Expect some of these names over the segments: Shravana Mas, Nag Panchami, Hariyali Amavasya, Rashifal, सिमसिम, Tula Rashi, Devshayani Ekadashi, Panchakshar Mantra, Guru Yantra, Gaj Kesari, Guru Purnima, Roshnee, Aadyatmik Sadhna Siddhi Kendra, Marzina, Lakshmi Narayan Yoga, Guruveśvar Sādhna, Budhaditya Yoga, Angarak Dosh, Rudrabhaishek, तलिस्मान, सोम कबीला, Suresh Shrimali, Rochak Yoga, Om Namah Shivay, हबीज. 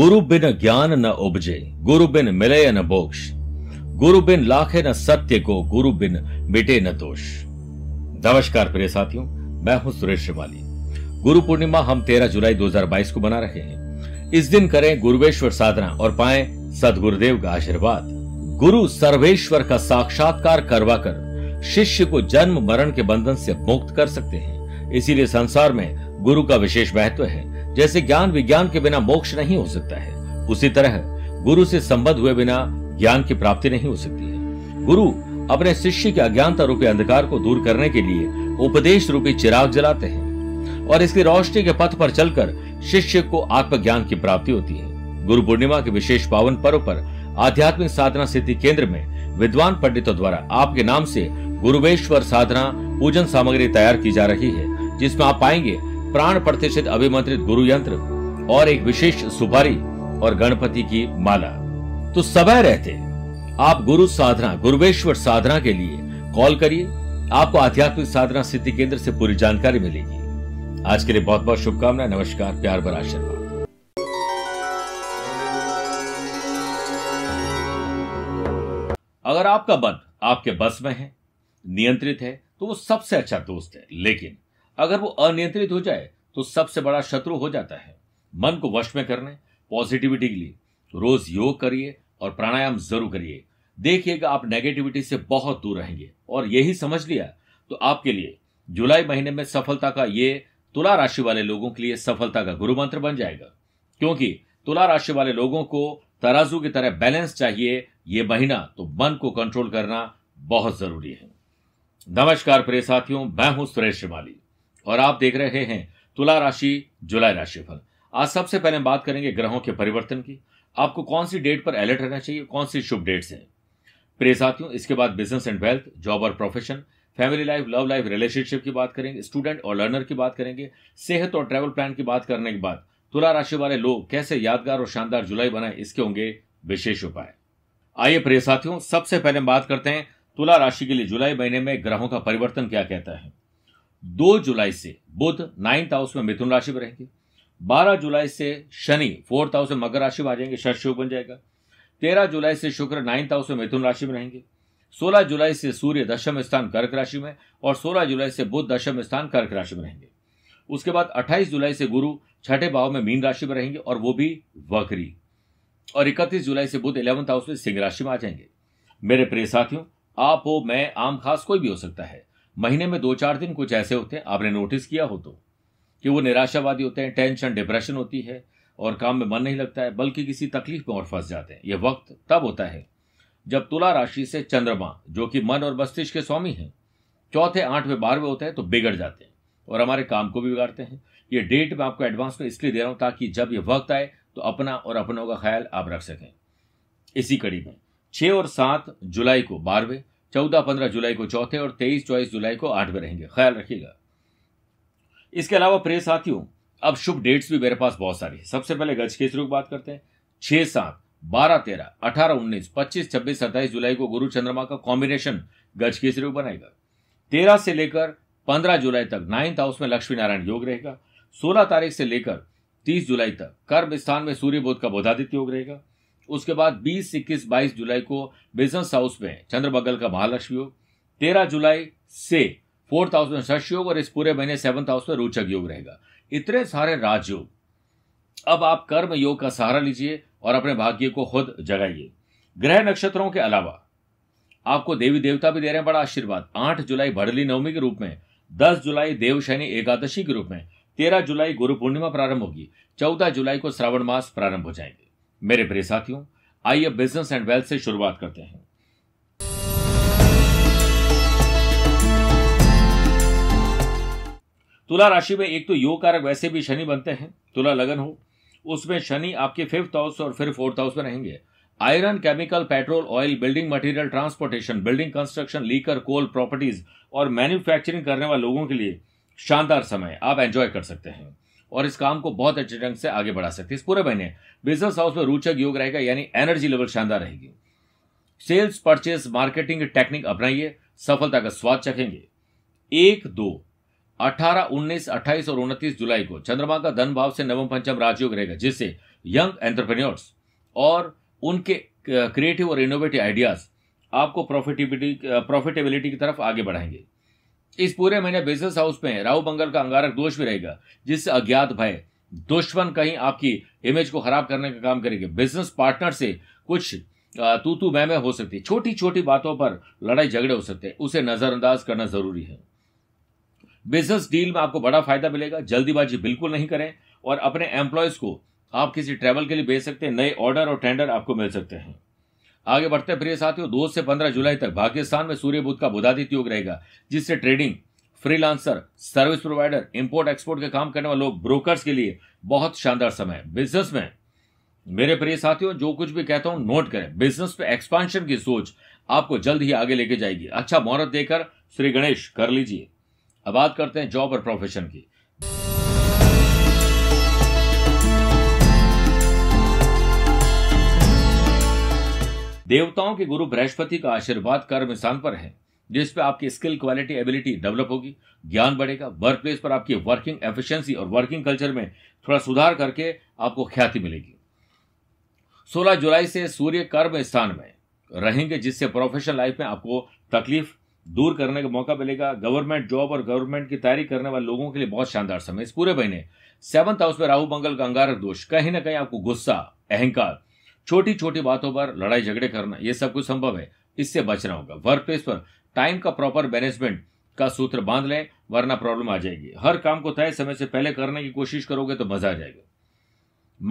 गुरु बिन ज्ञान न उपजे, गुरु बिन मिले न बोक्ष, गुरु बिन लाखे न सत्य को, गुरु बिन मिटे न दोष। नमस्कार प्रिय साथियों, मैं हूं सुरेश श्रीमाली। गुरु पूर्णिमा हम 13 जुलाई 2022 को मना रहे हैं। इस दिन करें गुरुवेश्वर साधना और पाएं सदगुरुदेव का आशीर्वाद। गुरु सर्वेश्वर का साक्षात्कार करवाकर शिष्य को जन्म मरण के बंधन से मुक्त कर सकते हैं। इसीलिए संसार में गुरु का विशेष महत्व है। जैसे ज्ञान विज्ञान के बिना मोक्ष नहीं हो सकता है, उसी तरह गुरु से संबद्ध हुए बिना ज्ञान की प्राप्ति नहीं हो सकती है। गुरु अपने शिष्य के अज्ञानता रूपी अंधकार को दूर करने के लिए उपदेश रूपी चिराग जलाते हैं और इसकी रोशनी के पथ पर चलकर शिष्य को आत्मज्ञान की प्राप्ति होती है। गुरु पूर्णिमा के विशेष पावन पर्व पर आध्यात्मिक साधना सिद्धि केंद्र में विद्वान पंडितों द्वारा आपके नाम से गुरुवेश्वर साधना पूजन सामग्री तैयार की जा रही है, जिसमें आप पाएंगे प्राण प्रतिष्ठित अभिमंत्रित गुरु यंत्र और एक विशेष सुपारी और गणपति की माला। तो समय रहते आप गुरु साधना गुरुवेश्वर साधना के लिए कॉल करिए। आपको आध्यात्मिक साधना सिद्धि केंद्र से पूरी जानकारी मिलेगी। आज के लिए बहुत बहुत शुभकामनाएं। नमस्कार, प्यार भरा आशीर्वाद। अगर आपका मन आपके बस में है, नियंत्रित है, तो वो सबसे अच्छा दोस्त है। लेकिन अगर वो अनियंत्रित हो जाए तो सबसे बड़ा शत्रु हो जाता है। मन को वश में करने, पॉजिटिविटी के लिए तो रोज योग करिए और प्राणायाम जरूर करिए। देखिएगा आप नेगेटिविटी से बहुत दूर रहेंगे। और यही समझ लिया तो आपके लिए जुलाई महीने में सफलता का ये तुला राशि वाले लोगों के लिए सफलता का गुरु मंत्र बन जाएगा, क्योंकि तुला राशि वाले लोगों को तराजू की तरह बैलेंस चाहिए ये महीना। तो मन को कंट्रोल करना बहुत जरूरी है। नमस्कार प्रिय साथियों, मैं हूं सुरेश श्रीमाली और आप देख रहे हैं तुला राशि जुलाई राशिफल। आज सबसे पहले बात करेंगे ग्रहों के परिवर्तन की। आपको कौन सी डेट पर अलर्ट रहना चाहिए, कौन सी शुभ डेट्स हैं प्रिय साथियों। इसके बाद बिजनेस एंड वेल्थ, जॉब और profession, family life, love life, relationship की बात करेंगे, स्टूडेंट और लर्नर की बात करेंगे, सेहत और ट्रैवल प्लान की बात करने के बाद तुला राशि वाले लोग कैसे यादगार और शानदार जुलाई बनाए, इसके होंगे विशेष उपाय। आइए प्रिय साथियों, सबसे पहले बात करते हैं तुला राशि के लिए जुलाई महीने में ग्रहों का परिवर्तन क्या कहता है। 2 जुलाई से बुध 9th हाउस में मिथुन राशि में रहेंगे। 12 जुलाई से शनि 4th हाउस में मकर राशि में आ जाएंगे, षष्ठ योग बन जाएगा। 13 जुलाई से शुक्र 9th हाउस में मिथुन राशि में रहेंगे। 16 जुलाई से सूर्य दशम स्थान कर्क राशि में और 16 जुलाई से बुध दशम स्थान कर्क राशि में रहेंगे। उसके बाद 28 जुलाई से गुरु छठे भाव में मीन राशि में रहेंगे और वो भी वक्री, और 31 जुलाई से बुध 11th हाउस में सिंह राशि में आ जाएंगे। मेरे प्रिय साथियों, आप हो, मैं, आम खास कोई भी हो सकता है। महीने में 2-4 दिन कुछ ऐसे होते हैं, आपने नोटिस किया हो तो, कि वो निराशावादी होते हैं, टेंशन डिप्रेशन होती है और काम में मन नहीं लगता है, बल्कि किसी तकलीफ में और फंस जाते हैं। यह वक्त तब होता है जब तुला राशि से चंद्रमा, जो कि मन और मस्तिष्क के स्वामी हैं, चौथे, आठवें, बारहवें होते हैं तो बिगड़ जाते हैं और हमारे काम को भी बिगाड़ते हैं। ये डेट मैं आपको एडवांस में इसलिए दे रहा हूँ ताकि जब यह वक्त आए तो अपना और अपनों का ख्याल आप रख सकें। इसी कड़ी में 6 और 7 जुलाई को 12वें, 14-15 जुलाई को 4th और 23-24 जुलाई को 8वें रहेंगे। ख्याल रखिएगा। इसके अलावा प्रिय साथियों, अब शुभ डेट्स भी मेरे पास बहुत सारी है। सबसे पहले गज केसरी की बात करते हैं। 6, 7, 12, 13, 18, 19, 25, 26, 27 जुलाई को गुरु चंद्रमा का कॉम्बिनेशन गज केसरी को बनाएगा। 13 से लेकर 15 जुलाई तक 9th हाउस में लक्ष्मी नारायण योग रहेगा। 16 तारीख से लेकर 30 जुलाई तक कर्म स्थान में सूर्य बुध का बुधादित्य योग रहेगा। उसके बाद 20, 21, 22 जुलाई को बिजनेस हाउस में चंद्रमंगल का महालक्ष्मी योग। 13 जुलाई से 4th हाउस में षष्ठ योग और इस पूरे महीने 7th हाउस में रोचक योग रहेगा। इतने सारे राजयोग। अब आप कर्म योग का सहारा लीजिए और अपने भाग्य को खुद जगाइए। ग्रह नक्षत्रों के अलावा आपको देवी देवता भी दे रहे हैं बड़ा आशीर्वाद। 8 जुलाई भड़ली नवमी के रूप में, 10 जुलाई देवशयनी एकादशी के रूप में, 13 जुलाई गुरु पूर्णिमा प्रारंभ होगी, 14 जुलाई को श्रावण मास प्रारंभ हो जाएंगे। मेरे प्रिय साथियों, आइए बिजनेस एंड वेल्थ से शुरुआत करते हैं। तुला राशि में एक तो योग कारक वैसे भी शनि बनते हैं। तुला लगन हो, उसमें शनि आपके 5th हाउस और फिर 4th हाउस में रहेंगे। Iron, chemical, petrol, oil, building material, transportation, building construction, liquor, coal, properties और मैन्युफैक्चरिंग करने वाले लोगों के लिए शानदार समय। आप एंजॉय कर सकते हैं और इस काम को बहुत अच्छे ढंग से आगे बढ़ा सकते हैं। इस पूरे महीने बिजनेस हाउस में रोचक योग रहेगा, यानी एनर्जी लेवल शानदार रहेगी। सेल्स, परचेस, मार्केटिंग टेक्निक अपनाइए, सफलता का स्वाद चखेंगे। 1, 2, 18, 19, 28 और 29 जुलाई को चंद्रमा का धन भाव से नवम पंचम राजयोग रहेगा, जिससे यंग एंटरप्रेन्योर्स और उनके क्रिएटिव और इनोवेटिव आइडियाज़ आपको प्रॉफिटेबिलिटी की तरफ आगे बढ़ाएंगे। इस पूरे महीने बिजनेस हाउस में राहु मंगल का अंगारक दोष भी रहेगा, जिससे अज्ञात भय दुश्मन कहीं आपकी इमेज को खराब करने का काम करेंगे। बिजनेस पार्टनर से कुछ तू तू मैं हो सकती है, छोटी छोटी बातों पर लड़ाई झगड़े हो सकते हैं, उसे नजरअंदाज करना जरूरी है। बिजनेस डील में आपको बड़ा फायदा मिलेगा, जल्दीबाजी बिल्कुल नहीं करें और अपने एम्प्लॉयज को आप किसी ट्रैवल के लिए भेज सकते हैं, नए ऑर्डर और टेंडर आपको मिल सकते हैं। आगे बढ़ते प्रिय साथियों, 2 से 15 जुलाई तक भाग्यस्थान में सूर्य बुध का बुधादित्य योग रहेगा, जिससे trading, freelancer, service provider, import export के काम करने वाले लोग, ब्रोकर्स के लिए बहुत शानदार समय है। बिजनेस में मेरे प्रिय साथियों, जो कुछ भी कहता हूं नोट करें। बिजनेस पे एक्सपांशन की सोच आपको जल्द ही आगे लेके जाएगी। अच्छा मुहूर्त देकर श्री गणेश कर लीजिए। अब बात करते हैं जॉब और प्रोफेशन की। देवताओं के गुरु बृहस्पति का आशीर्वाद कर्म स्थान पर है, जिस पर आपकी स्किल, क्वालिटी, एबिलिटी डेवलप होगी, ज्ञान बढ़ेगा। वर्क प्लेस पर आपकी वर्किंग एफिशिएंसी और वर्किंग कल्चर में थोड़ा सुधार करके आपको ख्याति मिलेगी। 16 जुलाई से सूर्य कर्म स्थान में रहेंगे, जिससे प्रोफेशनल लाइफ में आपको तकलीफ दूर करने का मौका मिलेगा। गवर्नमेंट जॉब और गवर्नमेंट की तैयारी करने वाले लोगों के लिए बहुत शानदार समय। इस पूरे महीने 7th हाउस में राहु मंगल का अंगारक दोष कहीं ना कहीं आपको गुस्सा, अहंकार, छोटी छोटी बातों पर लड़ाई झगड़े करना, यह सब कुछ संभव है, इससे बचना होगा। वर्क प्लेस पर टाइम का प्रॉपर मैनेजमेंट का सूत्र बांध लें, वरना प्रॉब्लम आ जाएगी। हर काम को तय समय से पहले करने की कोशिश करोगे तो मजा आ जाएगा।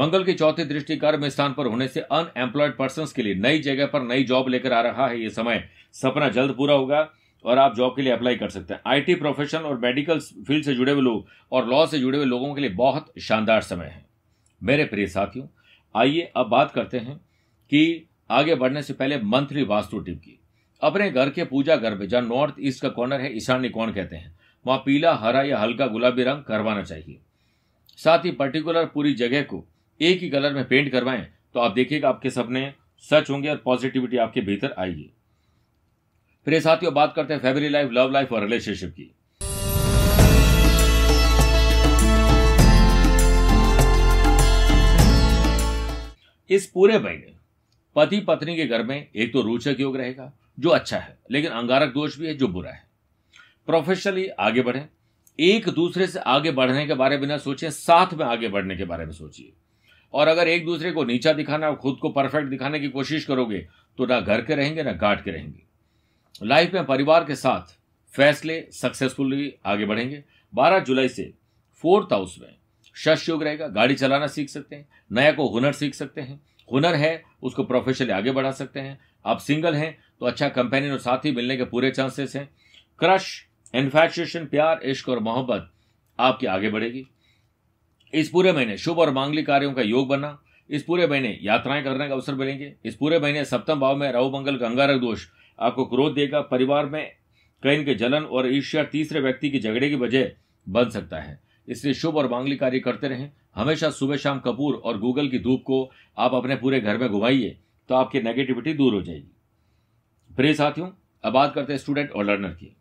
मंगल की चौथी दृष्टि कर्म स्थान पर होने से अनएम्प्लॉयड पर्संस के लिए नई जगह पर नई जॉब लेकर आ रहा है। यह समय सपना जल्द पूरा होगा और आप जॉब के लिए अप्लाई कर सकते हैं। आईटी प्रोफेशन और मेडिकल फील्ड से जुड़े हुए लोग और लॉ से जुड़े हुए लोगों के लिए बहुत शानदार समय है। मेरे प्रिय साथियों, आइए अब बात करते हैं कि आगे बढ़ने से पहले मंथली वास्तु टिप की। अपने घर के पूजा घर में जहाँ नॉर्थ ईस्ट का कॉर्नर है, ईशान्य कोण कहते हैं, वहाँ पीला, हरा या हल्का गुलाबी रंग करवाना चाहिए। साथ ही पर्टिकुलर पूरी जगह को एक ही कलर में पेंट करवाएं तो आप देखिएगा आपके सपने सच होंगे और पॉजिटिविटी आपके भीतर आएगी। फिर साथियों, बात करते हैं फैमिली लाइफ, लव लाइफ और रिलेशनशिप की। इस पूरे महीने पति पत्नी के घर में एक तो रोचक योग रहेगा जो अच्छा है, लेकिन अंगारक दोष भी है जो बुरा है। प्रोफेशनली आगे बढ़ें, एक दूसरे से आगे बढ़ने के बारे में ना सोचें, साथ में आगे बढ़ने के बारे में सोचिए। और अगर एक दूसरे को नीचा दिखाना और खुद को परफेक्ट दिखाने की कोशिश करोगे तो ना घर के रहेंगे ना घाट के रहेंगे। लाइफ में परिवार के साथ फैसले सक्सेसफुली आगे बढ़ेंगे। 12 जुलाई से 4th हाउस में शश योग रहेगा। गाड़ी चलाना सीख सकते हैं, नया को हुनर सीख सकते हैं, हुनर है उसको प्रोफेशनली आगे बढ़ा सकते हैं। आप सिंगल हैं तो अच्छा कंपेनियन और साथी मिलने के पूरे चांसेस हैं। क्रश, इन्फैचुएशन, प्यार, इश्क और मोहब्बत आपकी आगे बढ़ेगी। इस पूरे महीने शुभ और मांगलिक कार्यों का योग बना। इस पूरे महीने यात्राएं करने का अवसर मिलेंगे। इस पूरे महीने 7वें भाव में राहु मंगल का अंगारक दोष आपको क्रोध देगा। परिवार में कहीं के जलन और ईर्ष्या तीसरे व्यक्ति की झगड़े की वजह बन सकता है, इसलिए शुभ और मांगलिक कार्य करते रहें। हमेशा सुबह शाम कपूर और गूगल की धूप को आप अपने पूरे घर में घुमाइए तो आपकी नेगेटिविटी दूर हो जाएगी। प्रिय साथियों, अब बात करते हैं स्टूडेंट और लर्नर की।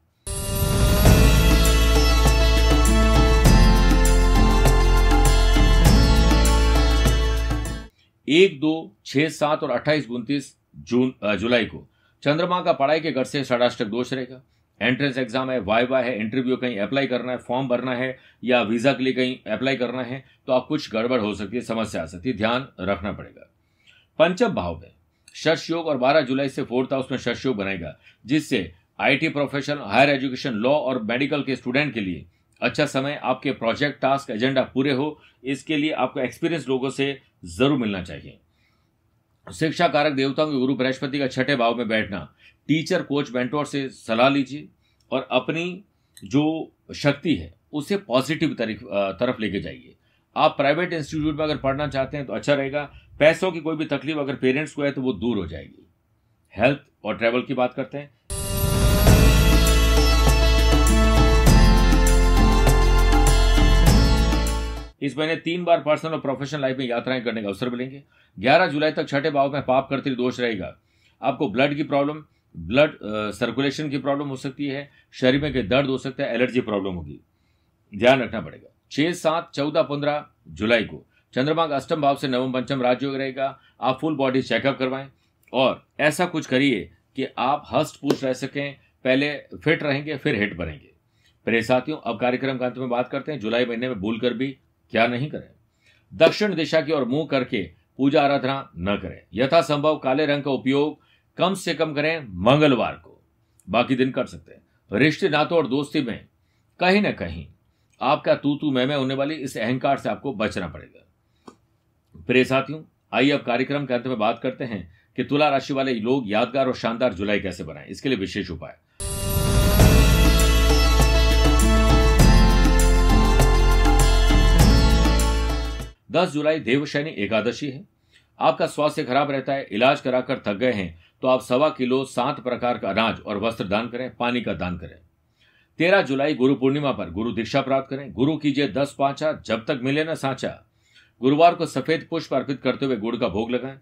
एक, 2, 6, 7 और 28, 29 जुलाई को चंद्रमा का पढ़ाई के घर से षडाष्टक दोष रहेगा। एंट्रेंस एग्जाम है, वाइवा है, इंटरव्यू कहीं अप्लाई करना है, फॉर्म भरना है या वीजा के लिए कहीं अप्लाई करना है तो आप कुछ गड़बड़ हो सकती है, समस्या आ सकती है, ध्यान रखना पड़ेगा। 5वें भाव में शश योग और 12 जुलाई से 4th हाउस में शश योग बनेगा, जिससे IT professional, higher education, law और मेडिकल के स्टूडेंट के लिए अच्छा समय। आपके प्रोजेक्ट, टास्क, एजेंडा पूरे हो, इसके लिए आपको एक्सपीरियंस लोगों से जरूर मिलना चाहिए। शिक्षा कारक देवताओं के गुरु बृहस्पति का 6ठे भाव में बैठना, टीचर, कोच, मेंटोर से सलाह लीजिए और अपनी जो शक्ति है उसे पॉजिटिव तरफ लेके जाइए। आप प्राइवेट इंस्टीट्यूट में अगर पढ़ना चाहते हैं तो अच्छा रहेगा। पैसों की कोई भी तकलीफ अगर पेरेंट्स को है तो वो दूर हो जाएगी। हेल्थ और ट्रैवल की बात करते हैं। इस महीने 3 बार पर्सनल और प्रोफेशनल लाइफ में यात्राएं करने का अवसर मिलेंगे। 11 जुलाई तक 6ठे भाव में पाप कर्तृ दोष रहेगा। आपको ब्लड की प्रॉब्लम, ब्लड सर्कुलेशन की प्रॉब्लम हो सकती है, शरीर में के दर्द हो सकता है, एलर्जी प्रॉब्लम होगी, ध्यान रखना पड़ेगा। 6, 7, 14, 15 जुलाई को चंद्रमा का अष्टम भाव से नवम पंचम राजयोग रहेगा। आप फुल बॉडी चेकअप करवाएं और ऐसा कुछ करिए कि आप हस्त पुष्ट रह सकें। पहले फिट रहेंगे फिर हिट बनेंगे। प्रिय साथियों, अब कार्यक्रम के अंत में बात करते हैं जुलाई महीने में भूल कर भी क्या नहीं करें। दक्षिण दिशा की ओर मुंह करके पूजा आराधना न करें। यथासंभव काले रंग का उपयोग कम से कम करें मंगलवार को, बाकी दिन कर सकते हैं। रिश्ते नातों और दोस्ती में कहीं ना कहीं आपका तू तू मैं होने वाली इस अहंकार से आपको बचना पड़ेगा। प्रिय साथियों, आइए अब कार्यक्रम के अंत में बात करते हैं कि तुला राशि वाले लोग यादगार और शानदार जुलाई कैसे बनाएं। इसके लिए विशेष उपाय। दस जुलाई देवशयनी एकादशी है। आपका स्वास्थ्य खराब रहता है, इलाज कराकर थक गए हैं तो आप 1.25 किलो 7 प्रकार का अनाज और वस्त्र दान करें, पानी का दान करें। 13 जुलाई गुरु पूर्णिमा पर गुरु दीक्षा प्राप्त करें। गुरु कीजिए 10 पाँचा, जब तक मिले न सांचा। गुरुवार को सफेद पुष्प अर्पित करते हुए गुड़ का भोग लगाएं।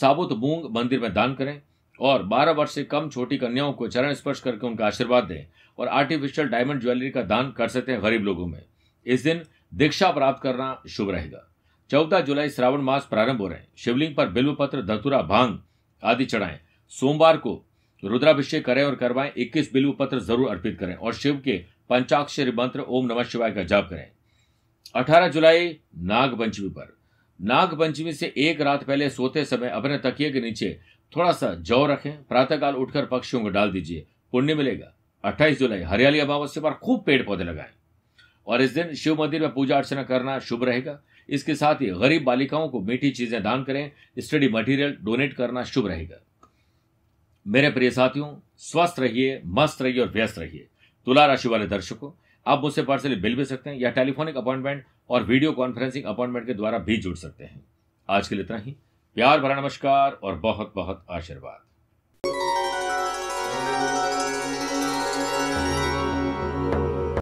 साबुत मूंग मंदिर में दान करें और 12 वर्ष से कम छोटी कन्याओं को चरण स्पर्श करके उनका आशीर्वाद दें। और आर्टिफिशियल डायमंड ज्वेलरी का दान कर सकते हैं गरीब लोगों में। इस दिन दीक्षा प्राप्त करना शुभ रहेगा। 14 जुलाई श्रावण मास प्रारंभ हो रहे हैं। शिवलिंग पर बिल्वपत्र, धतूरा, भांग आदि चढ़ाएं। सोमवार को रुद्राभिषेक करें और करवाएं। 21 बिल्वपत्र जरूर अर्पित करें और शिव के पंचाक्षर मंत्र ओम नमः शिवाय का जाप करें। 18 जुलाई नाग पंचमी पर नाग पंचमी से एक रात पहले सोते समय अपने तकिए के नीचे थोड़ा सा जौ रखें। प्रातःकाल उठकर पक्षियों को डाल दीजिए, पुण्य मिलेगा। 28 जुलाई हरियाली अमावस्या पर खूब पेड़ पौधे लगाएं और इस दिन शिव मंदिर में पूजा अर्चना करना शुभ रहेगा। इसके साथ ही गरीब बालिकाओं को मीठी चीजें दान करें। स्टडी मटेरियल डोनेट करना शुभ रहेगा। मेरे प्रिय साथियों, स्वस्थ रहिए, मस्त रहिए और व्यस्त रहिए। तुला राशि वाले दर्शकों, आप मुझसे पर्सनली मिल भी सकते हैं या टेलीफोनिक अपॉइंटमेंट और वीडियो कॉन्फ्रेंसिंग अपॉइंटमेंट के द्वारा भी जुड़ सकते हैं। आज के लिए इतना ही। प्यार भरा नमस्कार और बहुत बहुत आशीर्वाद।